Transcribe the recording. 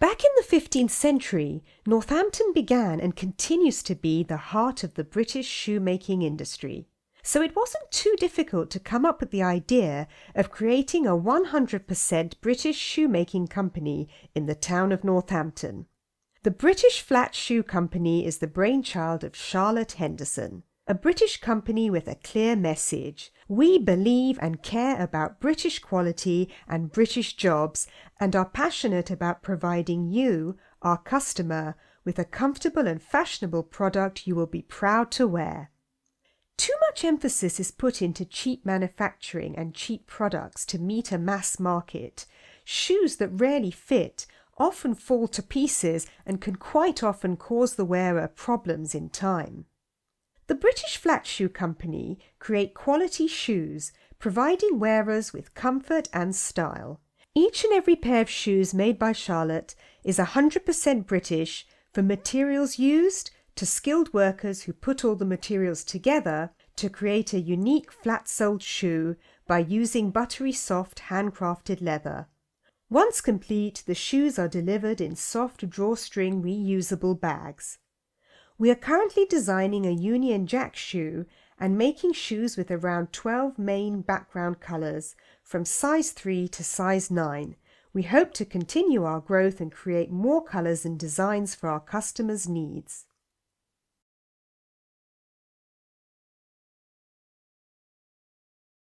Back in the 15th century, Northampton began and continues to be the heart of the British shoemaking industry. So it wasn't too difficult to come up with the idea of creating a 100% British shoemaking company in the town of Northampton. The British Flat Shoe Company is the brainchild of Charlotte Henderson, a British company with a clear message. We believe and care about British quality and British jobs and are passionate about providing you, our customer, with a comfortable and fashionable product you will be proud to wear. Too much emphasis is put into cheap manufacturing and cheap products to meet a mass market. Shoes that rarely fit often fall to pieces and can quite often cause the wearer problems in time. The British Flat Shoe Company create quality shoes, providing wearers with comfort and style. Each and every pair of shoes made by Charlotte is 100% British, from materials used to skilled workers who put all the materials together to create a unique flat-soled shoe by using buttery soft handcrafted leather. Once complete, the shoes are delivered in soft drawstring reusable bags. We are currently designing a Union Jack shoe and making shoes with around 12 main background colours from size 3 to size 9. We hope to continue our growth and create more colours and designs for our customers' needs.